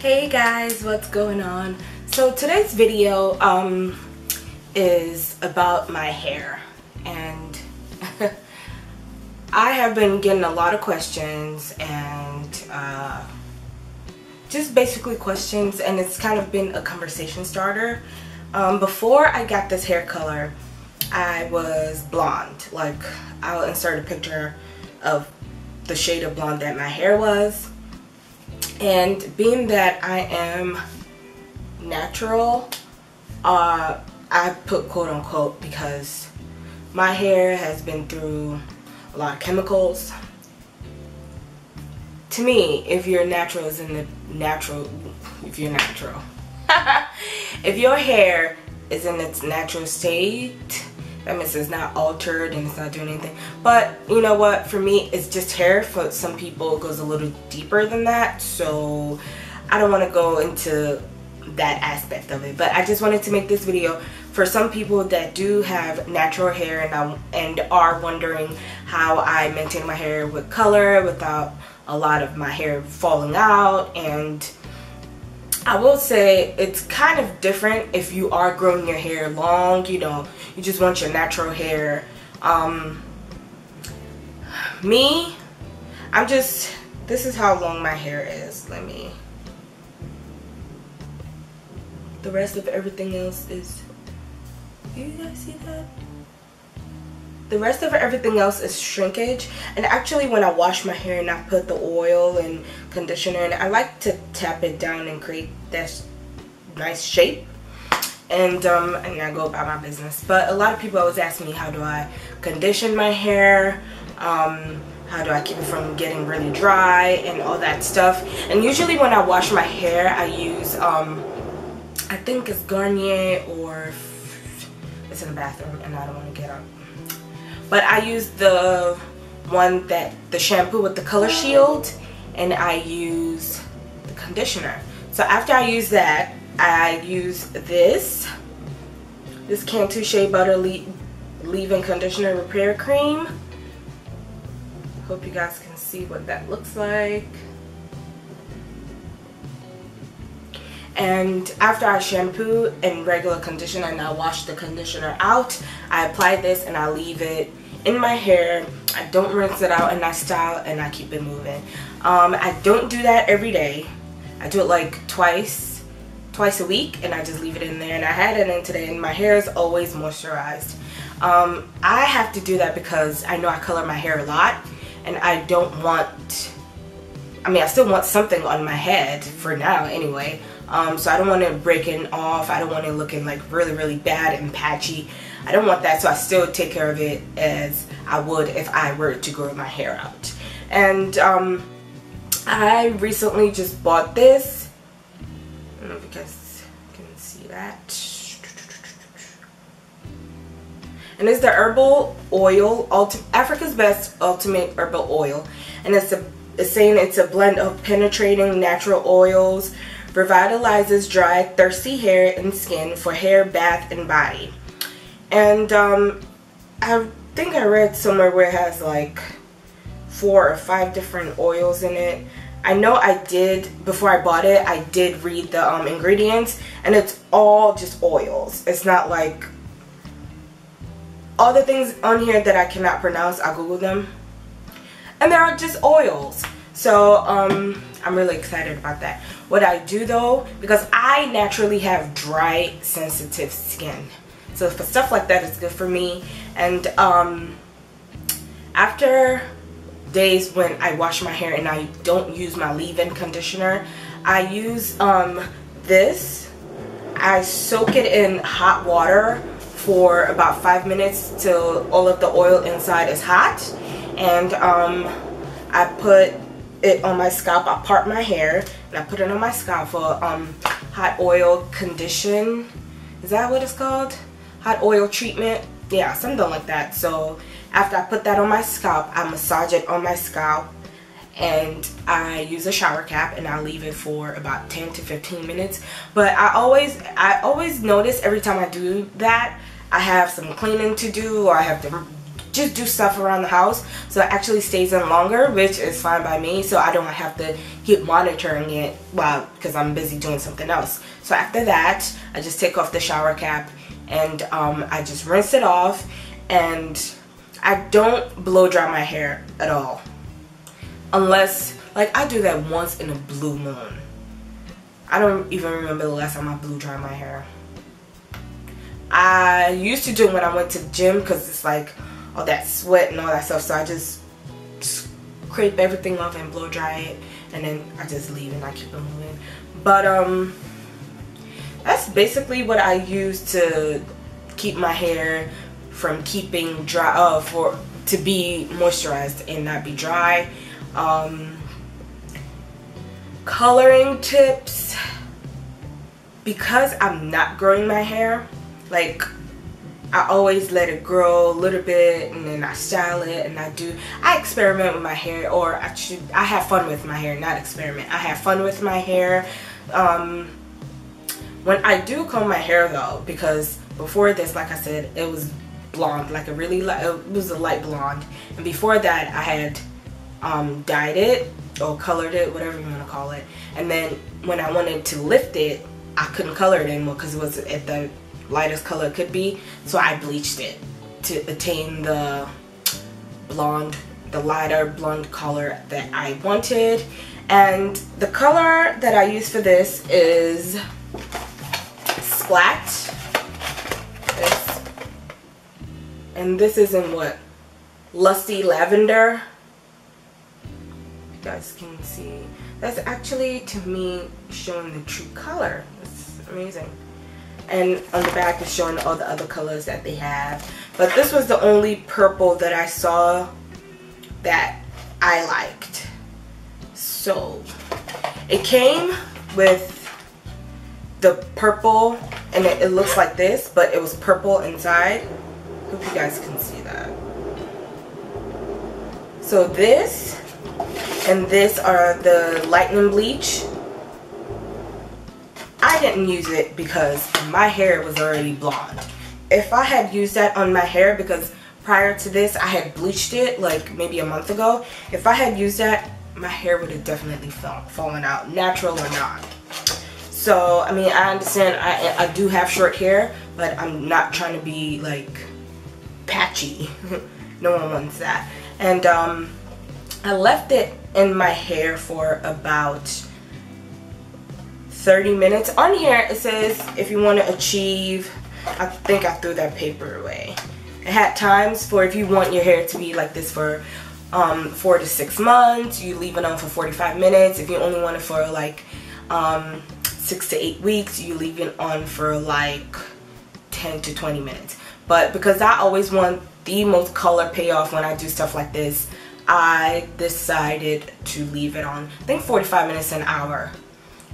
Hey guys, what's going on? So today's video is about my hair, and I have been getting a lot of questions and just basically questions, and it's kind of been a conversation starter. Before I got this hair color, I was blonde. Like, I'll insert a picture of the shade of blonde that my hair was. And being that I am natural, I put quote unquote because my hair has been through a lot of chemicals. To me, if you're natural is in the natural, if you're natural. If your hair is in its natural state, that means it's not altered and it's not doing anything. But you know what, for me it's just hair. For some people it goes a little deeper than that, so I don't want to go into that aspect of it, but I just wanted to make this video for some people that do have natural hair and are wondering how I maintain my hair with color without a lot of my hair falling out. And I will say it's kind of different if you are growing your hair long, you know, you just want your natural hair. Me, I'm just, this is how long my hair is. Let me, the rest of everything else is, do you guys see that? The rest of everything else is shrinkage. And actually when I wash my hair and I put the oil and conditioner in, I like to tap it down and create that nice shape. And I go about my business. But a lot of people always ask me, how do I condition my hair? How do I keep it from getting really dry and all that stuff? And usually when I wash my hair, I use, I think it's Garnier, or it's in the bathroom and I don't want to get up. But I use the one that, the shampoo with the color shield, and I use the conditioner. So after I use that, I use this Cantu Shea Butter Leave-In Conditioner Repair Cream. Hope you guys can see what that looks like. And after I shampoo and regular conditioner and I wash the conditioner out, I apply this and I leave it in my hair. I don't rinse it out, and I style and I keep it moving. I don't do that every day. I do it like twice a week, and I just leave it in there, and I had it in today, and my hair is always moisturized. I have to do that because I know I color my hair a lot, and I don't want, I mean, I still want something on my head for now anyway. So I don't want it breaking off. I don't want it looking like really, really bad and patchy. I don't want that, so I still take care of it as I would if I were to grow my hair out. And I recently just bought this. I don't know if you guys can see that. And it's the Herbal Oil, Africa's Best Ultimate Herbal Oil. And it's saying it's a blend of penetrating natural oils, revitalizes dry, thirsty hair and skin for hair, bath, and body. And I think I read somewhere where it has like 4 or 5 different oils in it. I know I did, before I bought it, I did read the ingredients, and it's all just oils. It's not like, all the things on here that I cannot pronounce, I'll Google them. And they're just oils. So, I'm really excited about that. What I do though, because I naturally have dry, sensitive skin, so for stuff like that, it's good for me. And after days when I wash my hair and I don't use my leave-in conditioner, I use this. I soak it in hot water for about 5 minutes till all of the oil inside is hot, and I put it on my scalp. I part my hair and I put it on my scalp for hot oil condition, is that what it's called, hot oil treatment, yeah, something like that. So after I put that on my scalp, I massage it on my scalp, and I use a shower cap and I leave it for about 10 to 15 minutes. But I always notice every time I do that, I have some cleaning to do, or I have to just do stuff around the house, so it actually stays in longer, which is fine by me, so I don't have to keep monitoring it while, because I'm busy doing something else. So after that, I just take off the shower cap and I just rinse it off, and I don't blow dry my hair at all, unless, like, I do that once in a blue moon. I don't even remember the last time I blew dry my hair. I used to do it when I went to the gym, because it's like all that sweat and all that stuff, so I just scrape everything off and blow dry it, and then I just leave and I keep it moving. But that's basically what I use to keep my hair from keeping dry, for to be moisturized and not be dry. Coloring tips, because I'm not growing my hair, like, I always let it grow a little bit and then I style it, and I experiment with my hair, or I have fun with my hair, not experiment. I have fun with my hair. When I do comb my hair though, because before this, like I said, it was blonde, like a really light, it was a light blonde, and before that I had dyed it or colored it, whatever you want to call it, and then when I wanted to lift it, I couldn't color it anymore because it was at the lightest color it could be, so I bleached it to attain the blonde, the lighter blonde color that I wanted. And the color that I use for this is Splat. And this is in what? Lusty Lavender. You guys can see. That's actually, to me, showing the true color. It's amazing. And on the back is showing all the other colors that they have. But this was the only purple that I saw that I liked. So it came with the purple, and it looks like this, but it was purple inside. Hope you guys can see that. So this and this are the Lightning Bleach. I didn't use it because my hair was already blonde. If I had used that on my hair, because prior to this I had bleached it like maybe a month ago, if I had used that, my hair would have definitely fallen out, natural or not. So I mean, I understand I do have short hair, but I'm not trying to be like patchy. No one wants that. And I left it in my hair for about 30 minutes. On here it says if you want to achieve, I think I threw that paper away. It had times for if you want your hair to be like this for 4 to 6 months, you leave it on for 45 minutes. If you only want it for like 6 to 8 weeks, you leave it on for like 10 to 20 minutes. But because I always want the most color payoff when I do stuff like this, I decided to leave it on, I think 45 minutes an hour.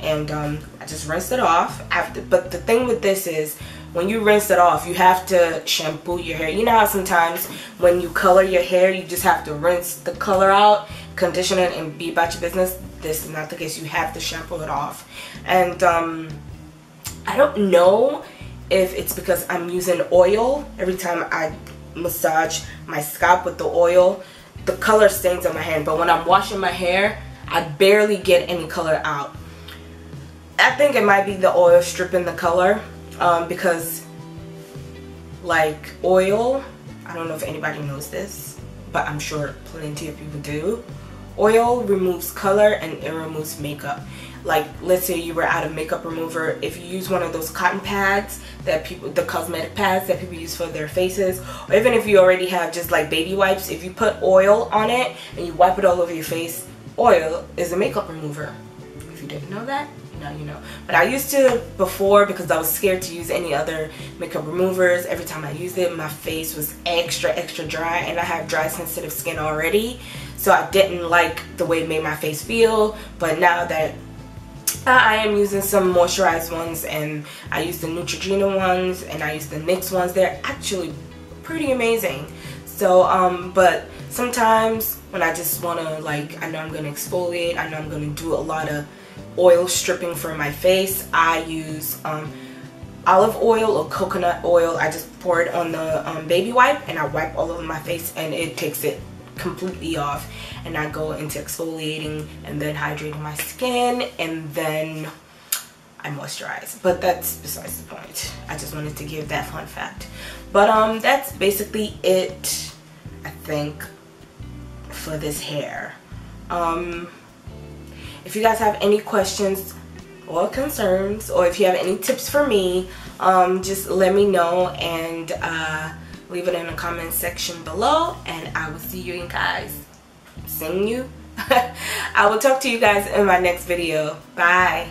And I just rinsed it off after. But the thing with this is, when you rinse it off, you have to shampoo your hair. You know how sometimes when you color your hair, you just have to rinse the color out, condition it, and be about your business? This is not the case. You have to shampoo it off. And I don't know if it's because I'm using oil. Every time I massage my scalp with the oil, the color stains on my hand. But when I'm washing my hair, I barely get any color out. I think it might be the oil stripping the color, because like oil, I don't know if anybody knows this, but I'm sure plenty of people do. Oil removes color and it removes makeup. Like, let's say you were out of makeup remover, if you use one of those cotton pads that people, the cosmetic pads that people use for their faces, or even if you already have just like baby wipes, if you put oil on it and you wipe it all over your face, oil is a makeup remover. If you didn't know that, now you know. But I used to before because I was scared to use any other makeup removers. Every time I used it, my face was extra dry, and I have dry sensitive skin already, so I didn't like the way it made my face feel. But now that I am using some moisturized ones, and I use the Neutrogena ones, and I use the NYX ones, they're actually pretty amazing. So but sometimes when I just want to, like, I know I'm going to exfoliate, I know I'm going to do a lot of oil stripping for my face, I use olive oil or coconut oil. I just pour it on the baby wipe and I wipe all over my face, and it takes it completely off. And I go into exfoliating and then hydrating my skin, and then I moisturize. But that's besides the point. I just wanted to give that fun fact. But that's basically it, I think, for this hair. If you guys have any questions or concerns, or if you have any tips for me, just let me know, and leave it in the comment section below, and I will see you guys soon. I will talk to you guys in my next video. Bye.